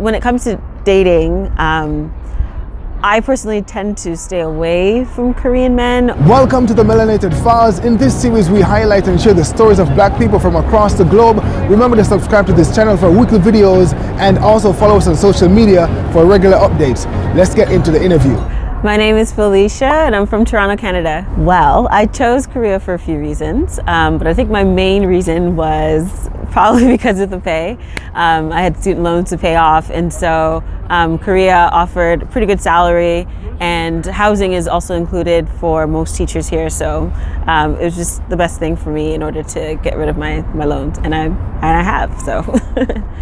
when it comes to dating, I personally tend to stay away from Korean men. Welcome to the Melanated Files. In this series, we highlight and share the stories of black people from across the globe. Remember to subscribe to this channel for weekly videos and also follow us on social media for regular updates. Let's get into the interview. My name is Felicia and I'm from Toronto, Canada. Well, I chose Korea for a few reasons, but I think my main reason was probably because of the pay. I had student loans to pay off, and so Korea offered pretty good salary, and housing is also included for most teachers here, so it was just the best thing for me in order to get rid of my loans, and I have, so.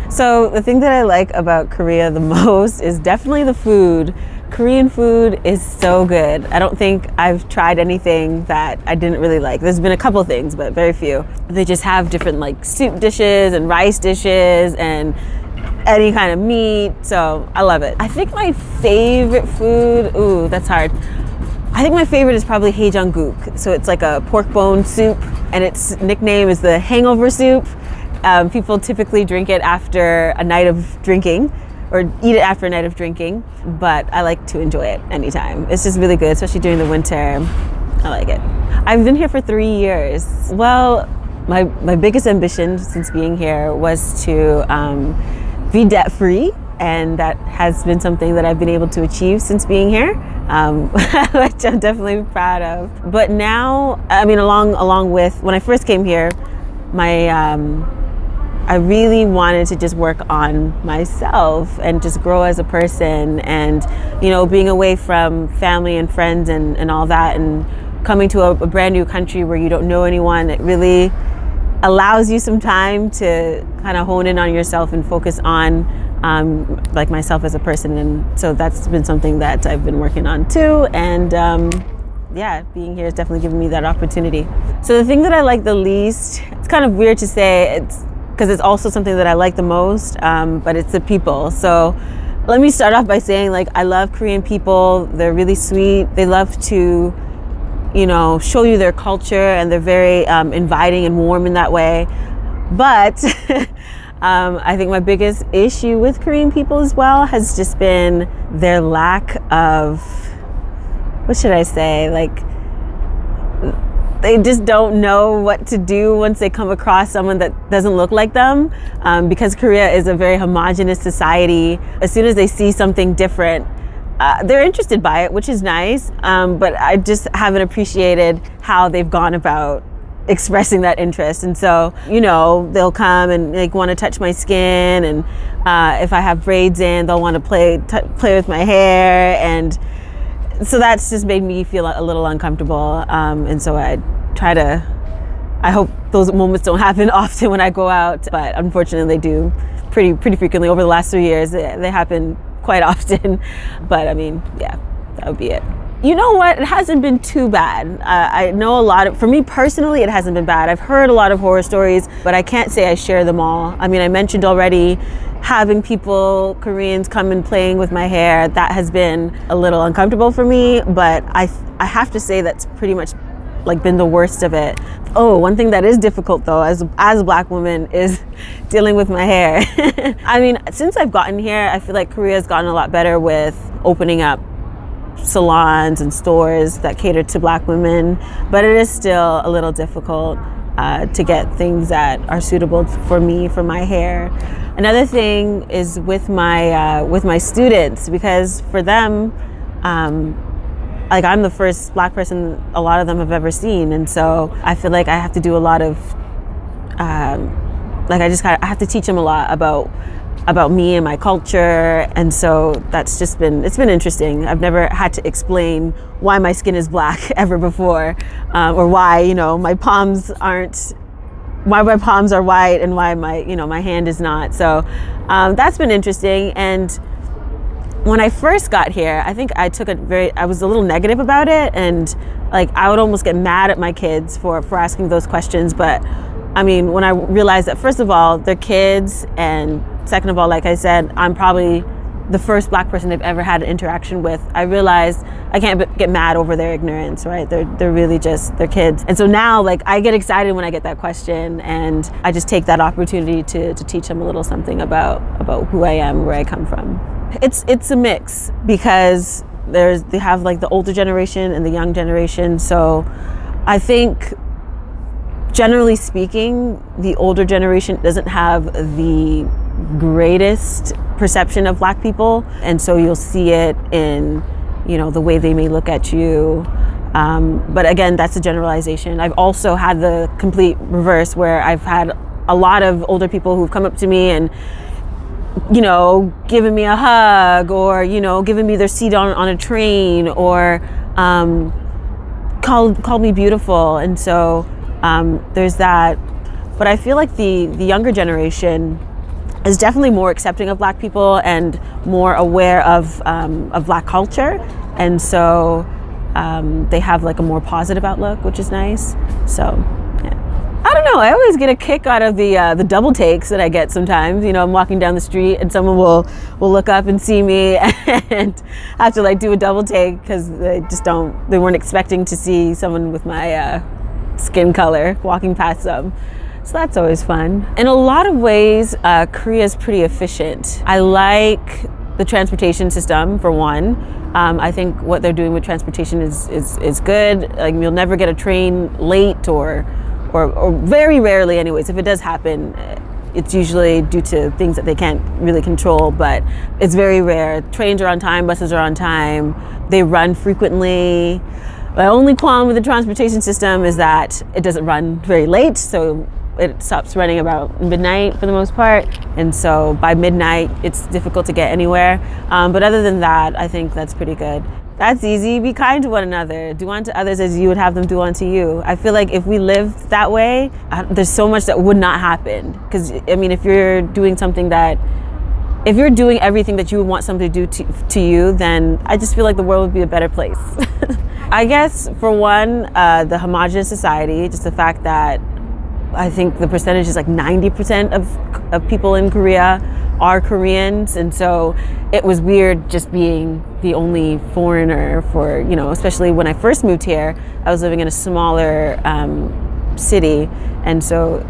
So the thing that I like about Korea the most is definitely the food. Korean food is so good. I don't think I've tried anything that I didn't really like. There's been a couple things, but very few. They just have different like soup dishes and rice dishes and any kind of meat, so I love it. I think my favorite food, ooh, that's hard. I think my favorite is probably haejangguk. So it's like a pork bone soup, and its nickname is the hangover soup. People typically drink it after a night of drinking, or eat it after a night of drinking, but I like to enjoy it anytime. It's just really good, especially during the winter. I like it. I've been here for 3 years. Well, my biggest ambition since being here was to be debt-free, and that has been something that I've been able to achieve since being here, which I'm definitely proud of. But now, I mean, along with, when I first came here, I really wanted to just work on myself and just grow as a person, and, you know, being away from family and friends and all that, and coming to a brand new country where you don't know anyone, it really allows you some time to kind of hone in on yourself and focus on like myself as a person. And so that's been something that I've been working on too. And yeah, being here has definitely given me that opportunity. So the thing that I like the least, it's kind of weird to say, it's because it's also something that I like the most, but it's the people. So let me start off by saying, like, I love Korean people. They're really sweet. They love to, you know, show you their culture, and they're very inviting and warm in that way. But I think my biggest issue with Korean people as well has just been their lack of, what should I say? Like, they just don't know what to do once they come across someone that doesn't look like them. Because Korea is a very homogenous society, as soon as they see something different, they're interested by it, which is nice. But I just haven't appreciated how they've gone about expressing that interest. And so, you know, they'll come and like want to touch my skin, and if I have braids in, they'll want to play with my hair, and so that's just made me feel a little uncomfortable, and so I hope those moments don't happen often when I go out, but unfortunately they do pretty frequently. Over the last 3 years, they happen quite often. But I mean, yeah, that would be it. You know what, it hasn't been too bad. I know for me personally, it hasn't been bad. I've heard a lot of horror stories, but I can't say I share them all. I mean, I mentioned already having Koreans come and playing with my hair. That has been a little uncomfortable for me, but I have to say that's pretty much like been the worst of it. Oh, one thing that is difficult though, as a black woman, is dealing with my hair. I mean, since I've gotten here, I feel like Korea's gotten a lot better with opening up salons and stores that cater to black women, but it is still a little difficult to get things that are suitable for me, for my hair. Another thing is with my students, because for them, like, I'm the first black person a lot of them have ever seen, and so I feel like I have to do a lot of I have to teach them a lot about me and my culture, and so that's just been, it's been interesting. I've never had to explain why my skin is black ever before, or why, you know, why my palms are white and why my, you know, my hand is not. So that's been interesting. And when I first got here, I think I was a little negative about it, and like I would almost get mad at my kids for asking those questions. But I mean, when I realized that, first of all, they're kids, and second of all, like I said, I'm probably the first black person they've ever had an interaction with, I realized I can't get mad over their ignorance, right? They're really just, they're kids. And so now, like, I get excited when I get that question, and I just take that opportunity to teach them a little something about who I am, where I come from. It's a mix, because they have like the older generation and the young generation. So I think, generally speaking, the older generation doesn't have the greatest perception of Black people. And so you'll see it in, you know, the way they may look at you. But again, that's a generalization. I've also had the complete reverse, where I've had a lot of older people who've come up to me and, you know, given me a hug, or, you know, given me their seat on a train, or called me beautiful. And so there's that. But I feel like the younger generation is definitely more accepting of Black people and more aware of Black culture. And so they have like a more positive outlook, which is nice. So yeah. I don't know, I always get a kick out of the double takes that I get sometimes. You know, I'm walking down the street and someone will look up and see me and I have to like do a double take, because they weren't expecting to see someone with my skin color walking past them. So that's always fun. In a lot of ways, Korea is pretty efficient. I like the transportation system, for one. I think what they're doing with transportation is good. Like, you'll never get a train late, or very rarely anyways. If it does happen, it's usually due to things that they can't really control, but it's very rare. Trains are on time, buses are on time. They run frequently. My only qualm with the transportation system is that it doesn't run very late, so it stops running about midnight for the most part. And so by midnight, it's difficult to get anywhere. But other than that, I think that's pretty good. That's easy. Be kind to one another. Do unto others as you would have them do unto you. I feel like if we lived that way, there's so much that would not happen. Because, I mean, if you're doing everything that you would want somebody to do to you, then I just feel like the world would be a better place. I guess, for one, the homogenous society, just the fact that I think the percentage is like 90% of people in Korea are Koreans. And so it was weird just being the only foreigner for, you know, especially when I first moved here, I was living in a smaller city. And so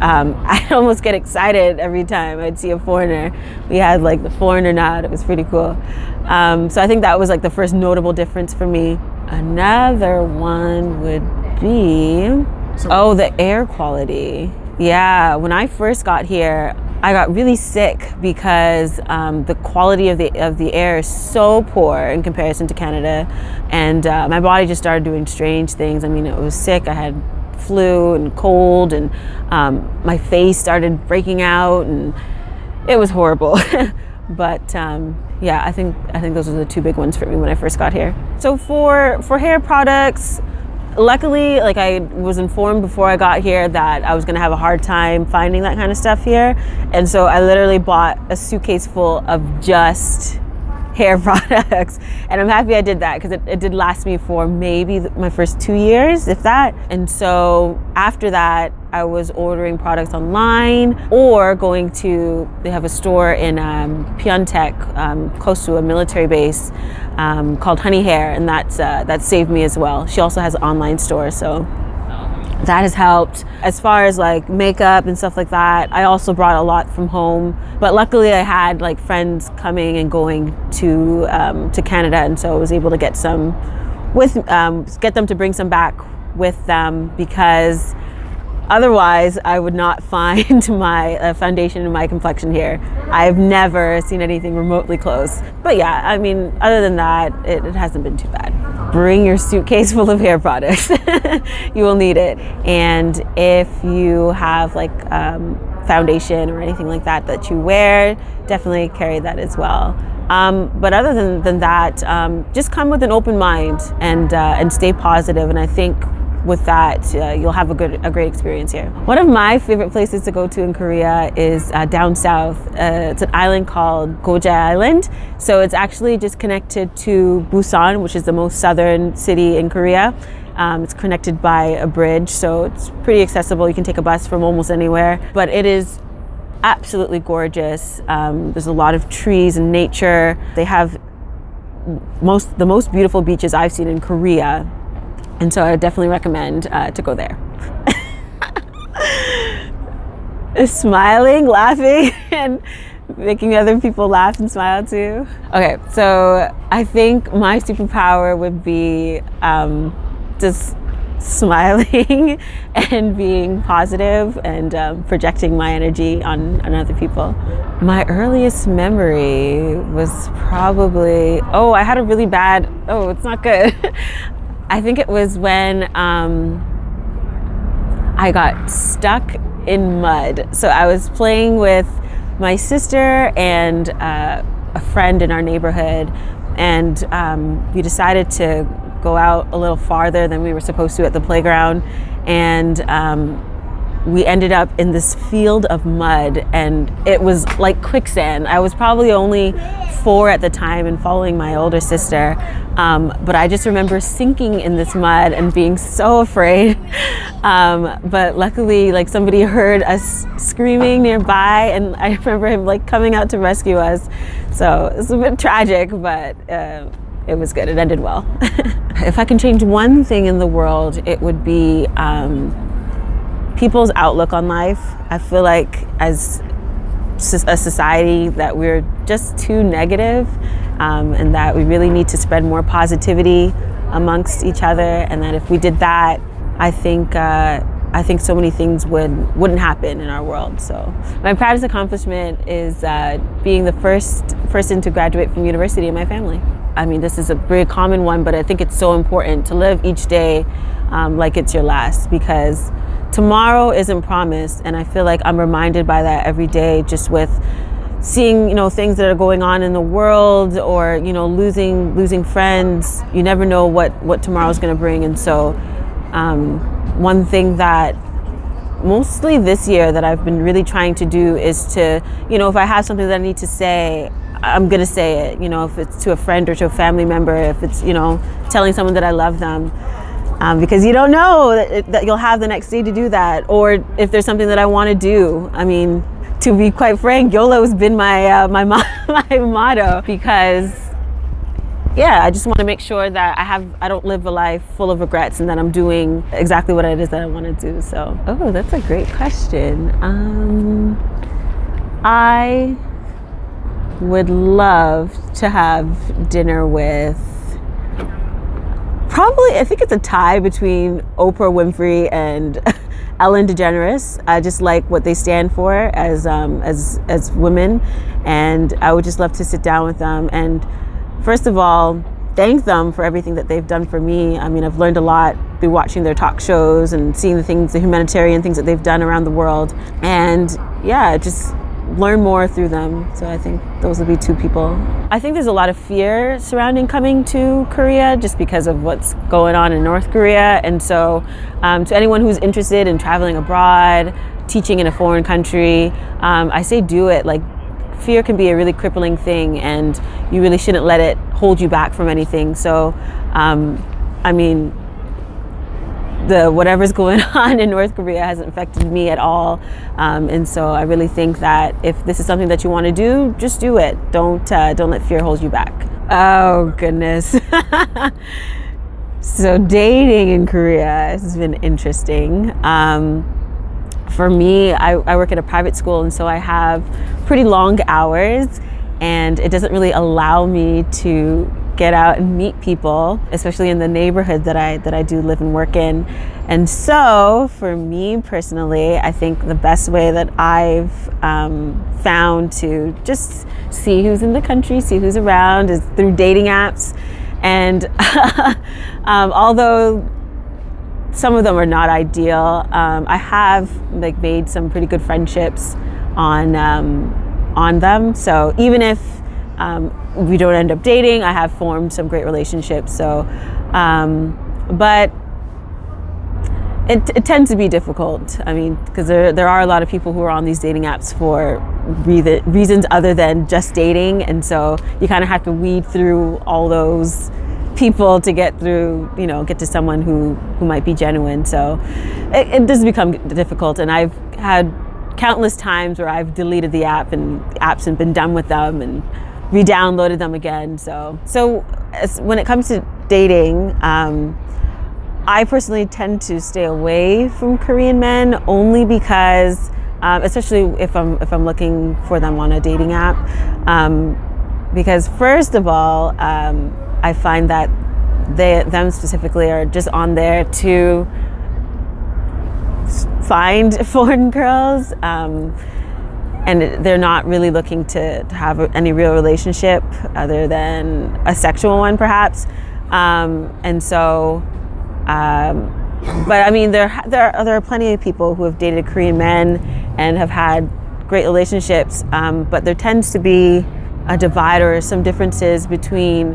I'd almost get excited every time I'd see a foreigner. We had like the foreigner nod. It was pretty cool. So I think that was like the first notable difference for me. Another one would be... Oh, the air quality. Yeah, when I first got here, I got really sick because the quality of the air is so poor in comparison to Canada. And my body just started doing strange things. I mean, it was sick. I had flu and cold, and my face started breaking out, and it was horrible. But yeah, I think those were the two big ones for me when I first got here. So for hair products, luckily, like, I was informed before I got here that I was gonna have a hard time finding that kind of stuff here. And so I literally bought a suitcase full of just hair products. And I'm happy I did that, because it did last me for maybe my first 2 years, if that. And so after that, I was ordering products online, or going to, they have a store in Pyeongtaek, close to a military base, called Honey Hair, and that saved me as well. She also has an online store, so that has helped. As far as like makeup and stuff like that, I also brought a lot from home, but luckily I had like friends coming and going to Canada, and so I was able to get some get them to bring some back with them, because otherwise I would not find my foundation and my complexion here. I've never seen anything remotely close. But yeah, I mean, other than that, it hasn't been too bad. Bring your suitcase full of hair products. You will need it. And if you have like foundation or anything like that you wear, definitely carry that as well. But other than that, just come with an open mind and stay positive. And I think with that, you'll have a great experience here. One of my favorite places to go to in Korea is down south. It's an island called Goje Island. So it's actually just connected to Busan, which is the most southern city in Korea. It's connected by a bridge, so it's pretty accessible. You can take a bus from almost anywhere, but it is absolutely gorgeous. There's a lot of trees and nature. They have the most beautiful beaches I've seen in Korea, and so I would definitely recommend to go there. Smiling, laughing, and making other people laugh and smile too. Okay, so I think my superpower would be just smiling and being positive and projecting my energy on other people. My earliest memory was probably, I had a really bad, it's not good. I think it was when I got stuck in mud. So I was playing with my sister and a friend in our neighborhood, and we decided to go out a little farther than we were supposed to at the playground, and we ended up in this field of mud, and it was like quicksand. I was probably only 4 at the time and following my older sister, but I just remember sinking in this mud and being so afraid. But luckily, like, somebody heard us screaming nearby, and I remember him like coming out to rescue us. So it's a bit tragic, but it was good. It ended well. If I can change one thing in the world, it would be people's outlook on life. I feel like as a society that we're just too negative, and that we really need to spread more positivity amongst each other. And that if we did that, I think so many things wouldn't happen in our world. So my proudest accomplishment is being the first person to graduate from university in my family. I mean, this is a very common one, but I think it's so important to live each day like it's your last, because tomorrow isn't promised. And I feel like I'm reminded by that every day, just with seeing, you know, things that are going on in the world, or, you know, losing friends. You never know what tomorrow's gonna bring. And so one thing that mostly this year that I've been really trying to do is to, you know, if I have something that I need to say, I'm gonna say it, you know, if it's to a friend or to a family member, if it's, you know, telling someone that I love them, because you don't know that you'll have the next day to do that, or if there's something that I want to do. I mean, to be quite frank, YOLO has been my motto, because, yeah, I just want to make sure that I don't live a life full of regrets, and that I'm doing exactly what it is that I want to do. So, that's a great question. I would love to have dinner with, probably, I think it's a tie between Oprah Winfrey and Ellen DeGeneres. I just like what they stand for as women, and I would just love to sit down with them and, first of all, thank them for everything that they've done for me. I mean, I've learned a lot through watching their talk shows and seeing the humanitarian things that they've done around the world, and yeah, just learn more through them. So I think those would be 2 people. I think there's a lot of fear surrounding coming to Korea, just because of what's going on in North Korea. And so to anyone who's interested in traveling abroad, teaching in a foreign country, I say do it. Like, fear can be a really crippling thing, and you really shouldn't let it hold you back from anything. So I mean, whatever's going on in North Korea hasn't affected me at all, and so I really think that if this is something that you want to do, just do it. Don't let fear hold you back. Oh goodness. So dating in Korea has been interesting. For me, I work at a private school, and so I have pretty long hours, and it doesn't really allow me to get out and meet people, especially in the neighborhood that I do live and work in. And so for me personally, I think the best way that I've found to just see who's in the country, see who's around, is through dating apps. And although some of them are not ideal, I have like made some pretty good friendships on them. So even if we don't end up dating, I have formed some great relationships. So, but it tends to be difficult. I mean, because there are a lot of people who are on these dating apps for reasons other than just dating, and so you kind of have to weed through all those people to get through, you know, get to someone who might be genuine. So it does become difficult, and I've had countless times where I've deleted the apps and been done with them, and re-downloaded them again. So when it comes to dating, I personally tend to stay away from Korean men only because, especially if I'm looking for them on a dating app, because first of all, I find that them specifically are just on there to find foreign girls, and they're not really looking to have any real relationship other than a sexual one, perhaps. But I mean, there are plenty of people who have dated Korean men and have had great relationships, but there tends to be a divide or some differences between,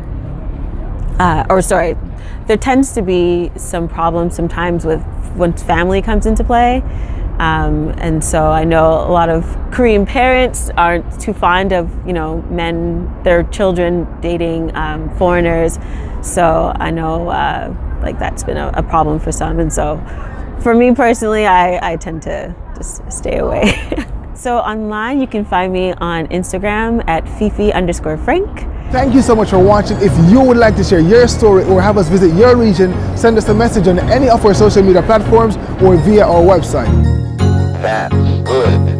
there tends to be some problems sometimes with when family comes into play. And so I know a lot of Korean parents aren't too fond of, men, their children dating foreigners. So I know like that's been a problem for some. And so for me personally, I tend to just stay away. So online, you can find me on Instagram at fefe_Frank. Thank you so much for watching. If you would like to share your story or have us visit your region, send us a message on any of our social media platforms or via our website. That's good.